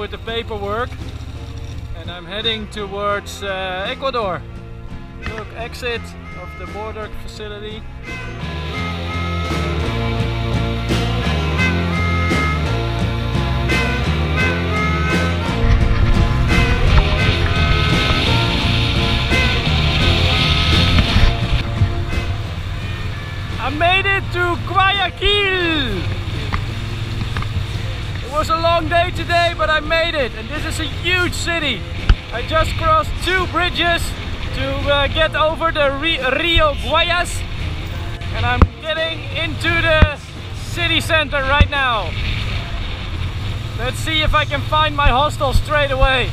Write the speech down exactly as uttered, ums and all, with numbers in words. with the paperwork and I'm heading towards uh, Ecuador. Look, exit of the border facility. I made it to Guayaquil! It was a long day today, but I made it, and this is a huge city. I just crossed two bridges to uh, get over the Rio Guayas, and I'm getting into the city center right now. Let's see if I can find my hostel straight away.